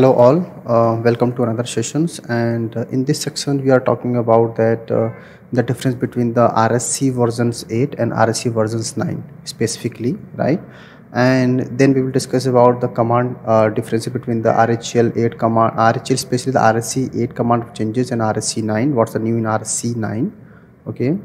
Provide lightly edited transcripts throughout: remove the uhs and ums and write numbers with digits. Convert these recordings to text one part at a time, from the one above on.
Hello all, welcome to another sessions, and in this section we are talking about that the difference between the RSC versions 8 and RSC versions 9 specifically, right? And then we will discuss about the command difference between the RHEL 8 command, RHEL especially the RSC 8 command changes and RSC 9, what's the new in RSC 9, okay?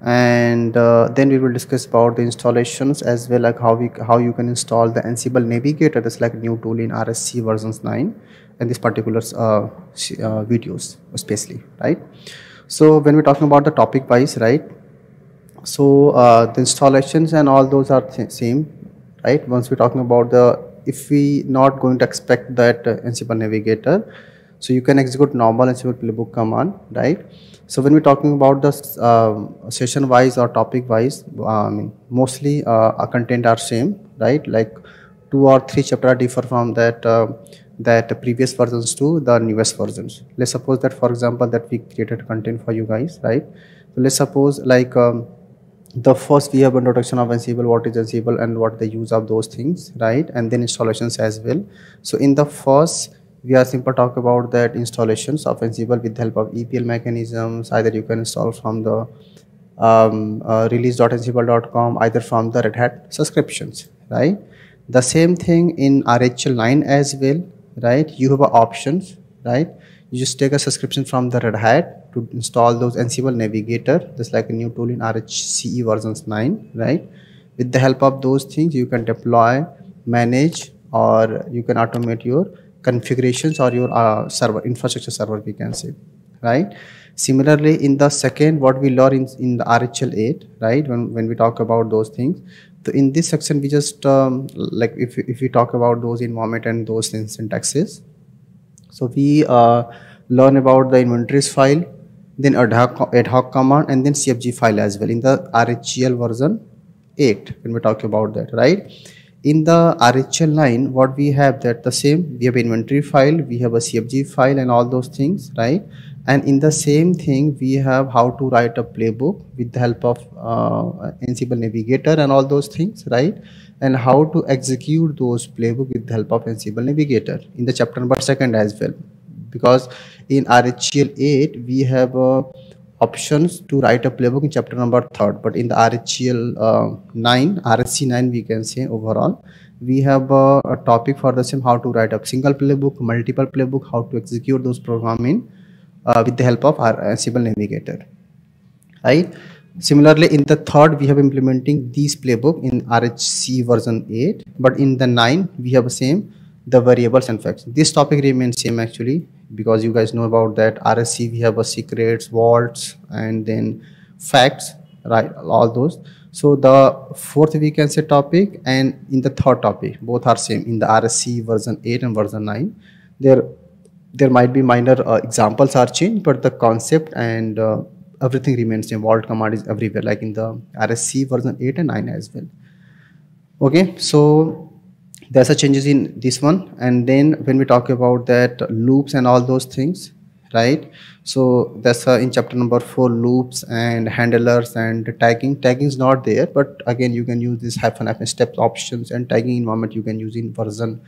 And then we will discuss about the installations as well, like how you can install the Ansible Navigator. That's like a new tool in RSC versions 9 and this particular videos especially, right? So when we're talking about the topic wise, right, so the installations and all those are same, right? Once we're talking about the, if we not going to expect that Ansible Navigator, so you can execute normal Ansible playbook command, right? So when we're talking about the session wise or topic wise, mostly our content are same, right? Like 2 or 3 chapter differ from that previous versions to the newest versions. Let's suppose that, for example, that we created content for you guys, right? So let's suppose like the first we have introduction of Ansible, what is Ansible and what the use of those things, right? And then installations as well. So in the first, we are simple talk about that installations of Ansible with the help of EPL mechanisms. Either you can install from the release.ansible.com, either from the Red Hat subscriptions, right? The same thing in RHEL 9 as well, right? You have options, right? You just take a subscription from the Red Hat to install those Ansible Navigator. That's like a new tool in RHCE versions 9, right? With the help of those things, you can deploy, manage, or you can automate your configurations or your server infrastructure server, we can say, right? Similarly, in the second, what we learn in the RHEL 8, right? When we talk about those things, so in this section we just like if we talk about those environment and those syntaxes, so we learn about the inventories file, then ad hoc command, and then CFG file as well in the RHEL version 8 when we talk about that, right? In the RHEL 9, what we have that the same, we have inventory file, we have a CFG file and all those things, right? And in the same thing, we have how to write a playbook with the help of Ansible Navigator and all those things, right? And how to execute those playbook with the help of Ansible Navigator in the chapter number 2 as well. Because in RHEL 8, we have options to write a playbook in chapter number 3rd, but in the RSC 9 we can say overall, we have a topic for the same, how to write a single playbook, multiple playbook, how to execute those program in with the help of our Ansible Navigator, right? Similarly, in the 3rd, we have implementing these playbook in RHC version 8, but in the 9 we have the same, the variables and facts. This topic remains same actually, because you guys know about that RSC we have a secrets, vaults, and then facts, right? All those. So the 4th we can say topic and in the 3rd topic, both are same in the RSC version 8 and version 9. There might be minor examples are changed, but the concept and everything remains same. Vault command is everywhere, like in the RSC version 8 and 9 as well. Okay, so there's a changes in this one. And then when we talk about that loops and all those things, right? So that's in chapter number 4, loops and handlers and tagging. Tagging is not there, but again you can use this -- steps options and tagging environment you can use in version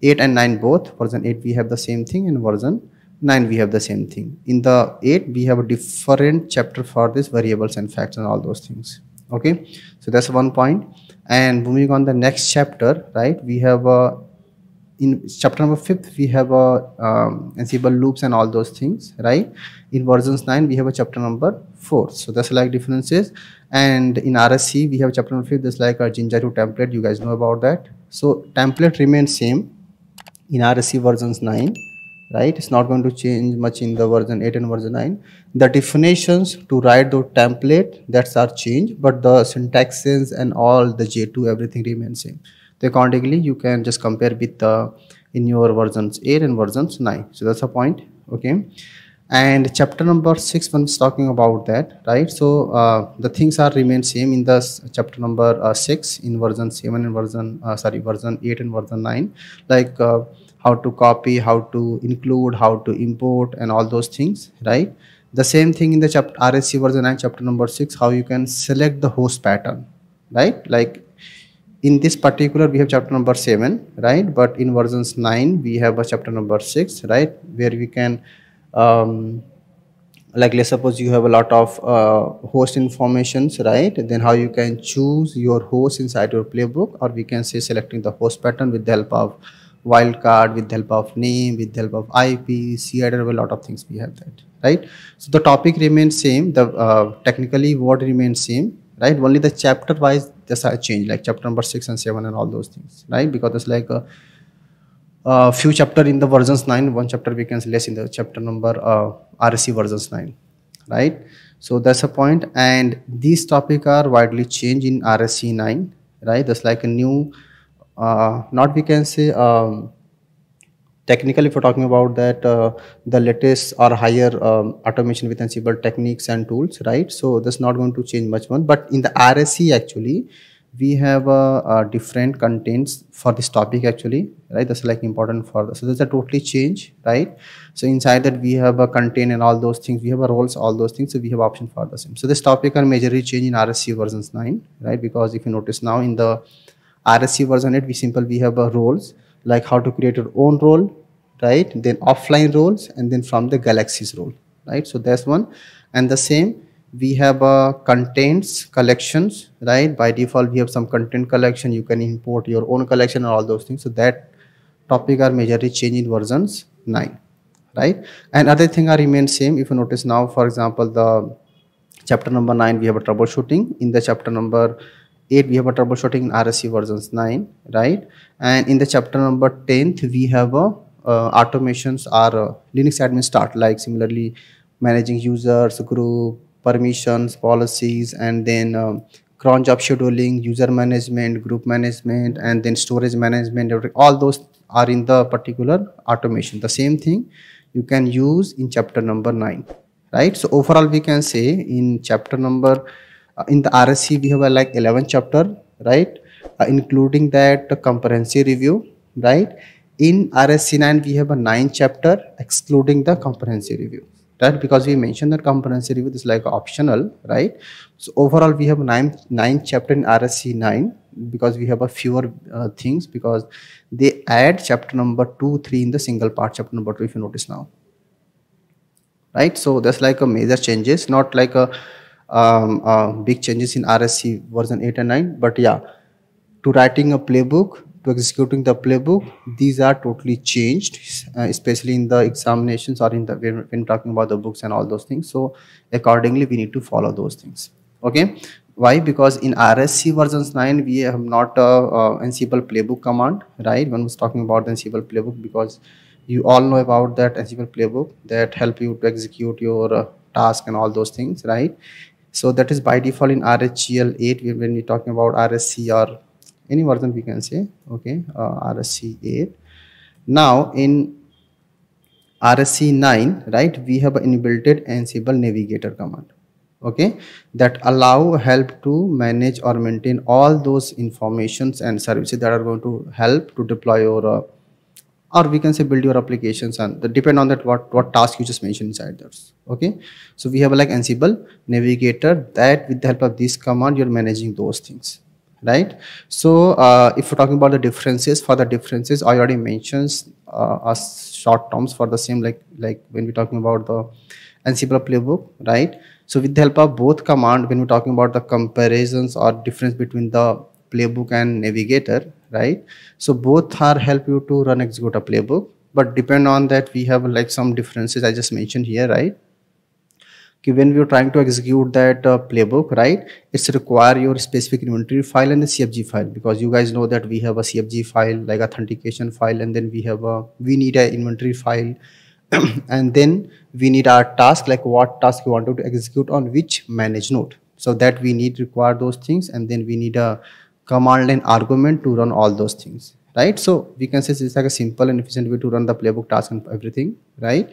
8 and 9 both. Version 8 we have the same thing and version 9 we have the same thing. In the 8 we have a different chapter for this variables and facts and all those things. Okay, so that's one point. And moving on the next chapter, right, we have in chapter number 5th we have Ansible loops and all those things, right? In versions 9 we have a chapter number 4, so that's like differences. And in RSC we have chapter number 5, that's like our jinja2 template, you guys know about that. So template remains same in RSC versions 9, right? It's not going to change much in the version 8 and version 9. The definitions to write the template, that's are changed, but the syntaxes and all the J2 everything remains same. So accordingly you can just compare with in your versions 8 and versions 9. So that's a point. Okay, and chapter number 6 one's talking about that, right? So the things are remain same in the chapter number 6 in version 7 and version 8 and version 9, like how to copy, how to include, how to import and all those things, right? The same thing in the RSC version 9 chapter number 6, how you can select the host pattern, right? Like in this particular we have chapter number 7, right? But in versions 9 we have a chapter number 6, right, where we can like let's suppose you have a lot of host informations, right? Then how you can choose your host inside your playbook, or we can say selecting the host pattern with the help of wildcard, with the help of name, with the help of IP, CIDR, a lot of things we have that, right? So the topic remains same, the technically what remains same, right? Only the chapter wise just I change, like chapter number 6 and 7 and all those things, right? Because it's like a few chapter in the versions 9, one chapter becomes less in the chapter number RSC versions 9, right? So that's a point. And these topics are widely changed in RSC 9, right? That's like a new, not we can say technically if we're talking about that the latest or higher automation with Ansible techniques and tools, right? So that's not going to change much one, but in the RSC actually we have a different contents for this topic actually, right? That's like important for this. So there's a totally change, right? So inside that we have a content and all those things, we have a roles, all those things, so we have option for the same. So this topic are majorly changed in RSC versions 9, right? Because if you notice now in the RSC version 8 we have a roles, like how to create your own role, right? Then offline roles, and then from the galaxies role, right? So that's one. And the same we have contents collections, right? By default we have some content collection, you can import your own collection and all those things. So that topic are majorly changed in versions 9, right? And other thing are remain same. If you notice now, for example, the chapter number 9 we have a troubleshooting, in the chapter number 8 we have a troubleshooting in RSC versions 9, right? And in the chapter number 10th we have a automations or Linux admin start, like similarly managing users, group, permissions, policies, and then cron job scheduling, user management, group management, and then storage management. All those are in the particular automation. The same thing you can use in chapter number 9, right? So overall we can say in chapter number in the RSC we have like 11 chapter, right? Including that comprehensive review, right? In RSC 9 we have a 9 chapter excluding the comprehensive review, right? Because we mentioned that comprehensive review is like optional, right? So overall we have 9 chapter in RSC 9 because we have a fewer things, because they add chapter number 2, 3 in the single part, chapter number 2 if you notice now, right? So that's like a major changes, not like a big changes in RSC version 8 and 9, but yeah, to writing a playbook, to executing the playbook, these are totally changed, especially in the examinations or in the when talking about the books and all those things. So accordingly we need to follow those things. Okay, why? Because in RSC versions 9 we have not Ansible playbook command, right? When was talking about the Ansible playbook, because you all know about that Ansible playbook that help you to execute your task and all those things, right? So that is by default in RHEL 8 when we're talking about RSC or any version we can say, okay, RSC 8. Now in RSC 9, right, we have inbuilt Ansible Navigator command, okay, that allow help to manage or maintain all those informations and services that are going to help to deploy your or we can say build your applications, and the depend on that what task you just mentioned inside those. Okay, so we have like Ansible Navigator that with the help of this command you're managing those things, right? So if we're talking about the differences, for the differences I already mentioned us short terms for the same, like when we're talking about the Ansible playbook, right? So with the help of both command, when we're talking about the comparisons or difference between the playbook and navigator, right? So both are help you to run execute a playbook, but depend on that we have like some differences I just mentioned here, right? Okay, when we are trying to execute that playbook, right, it's require your specific inventory file and the CFG file, because you guys know that we have a CFG file like authentication file, and then we have a we need an inventory file and then we need our task, like what task you want to execute on which manage node. So that we need require those things, and then we need a command line argument to run all those things, right? So we can say it's like a simple and efficient way to run the playbook task and everything, right?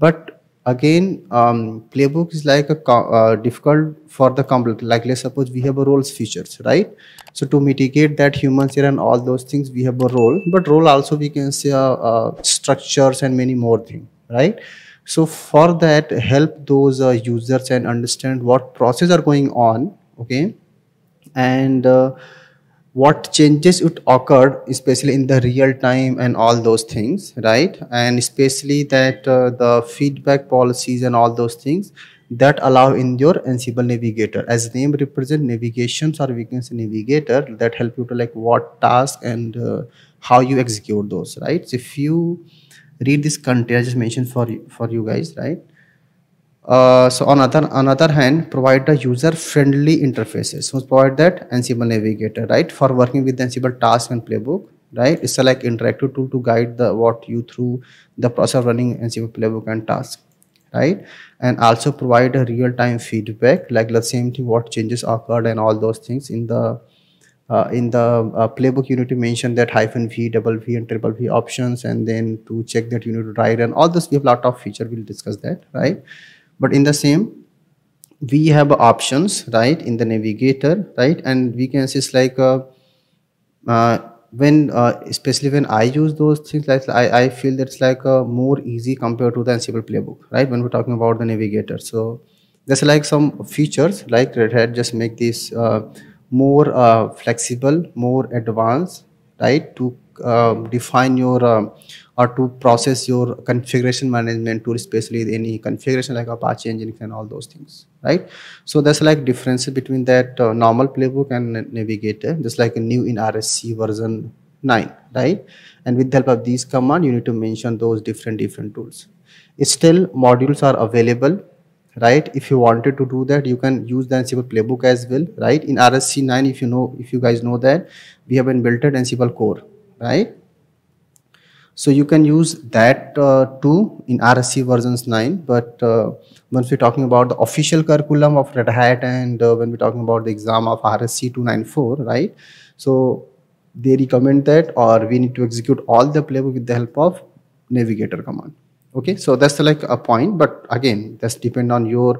But again playbook is like a difficult for the complex, like let's suppose we have a roles features, right? So to mitigate that humans here and all those things we have a role, but role also we can say structures and many more things, right? So for that help those users and understand what process are going on, okay, and what changes it occurred, especially in the real time and all those things, right? And especially that the feedback policies and all those things that allow in your Ansible Navigator, as name represent navigations, or we can say navigator, that help you to like what task and how you execute those, right? So if you read this content I just mentioned for you guys, right? So on another hand, provide the user-friendly interfaces. So provide that Ansible Navigator, right, for working with the Ansible task and playbook, right? It's a like interactive tool to guide the what you through the process of running Ansible playbook and task, right? And also provide a real-time feedback, like the same thing, what changes occurred and all those things in the playbook. You need to mention that -v, v, and v options, and then to check that you need to write and all this. We have a lot of feature. We'll discuss that, right? But in the same, we have options, right, in the navigator, right? And we can see it's like especially when I use those things, like I feel that's like a more easy compared to the Ansible playbook, right? When we're talking about the navigator, so there's like some features like Red Hat just make this more flexible, more advanced, right? To define your or to process your configuration management tool, especially any configuration like Apache Nginx and all those things, right? So there's like differences between that normal playbook and navigator, just like a new in RSC version 9, right? And with the help of these command, you need to mention those different tools. It's still modules are available, right? If you wanted to do that, you can use the Ansible playbook as well, right? In RSC 9, if you guys know that, we have an built-in Ansible core, right? So you can use that too in RSC versions 9. But once we're talking about the official curriculum of Red Hat, and when we're talking about the exam of RSC 294, right? So they recommend that, or we need to execute all the playbook with the help of navigator command. Okay, so that's like a point, but again, that's depend on your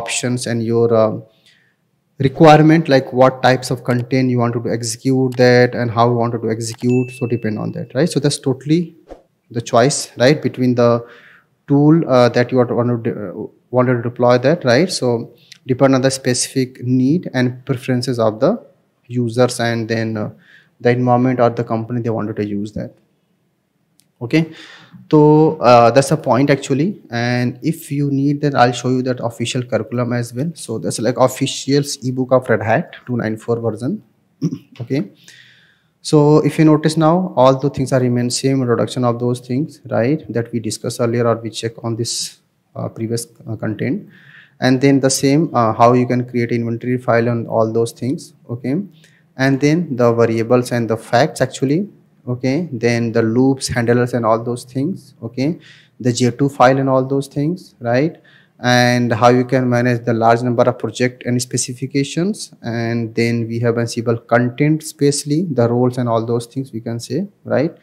options and your requirement, like what types of content you wanted to execute that and how you wanted to execute, so depend on that, right? So that's totally the choice, right, between the tool that you wanted to deploy that, right? So depend on the specific need and preferences of the users, and then the environment or the company they wanted to use that. Okay, so that's a point actually. And if you need that, I'll show you that official curriculum as well. So that's like officials ebook of Red Hat 294 version. Okay, so if you notice now, all the things are remain same, introduction of those things, right, that we discussed earlier or we check on this previous content, and then the same how you can create inventory file and all those things. Okay, and then the variables and the facts actually. Okay, then the loops, handlers and all those things. Okay, the J2 file and all those things, right? And how you can manage the large number of project and specifications. And then we have Ansible content, especially the roles and all those things we can say, right?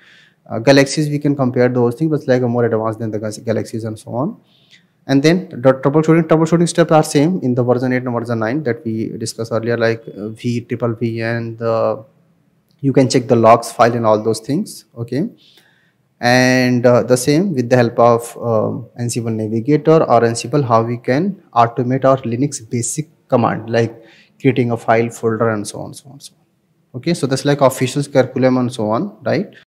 Galaxies, we can compare those things, but it's like a more advanced than the galaxies and so on. And then the troubleshooting steps are same in the version 8 and version 9 that we discussed earlier, like v, v, and the you can check the logs file and all those things. Okay, and the same with the help of Ansible Navigator or Ansible, how we can automate our Linux basic command, like creating a file folder and so on. Okay, so that's like official curriculum and so on, right?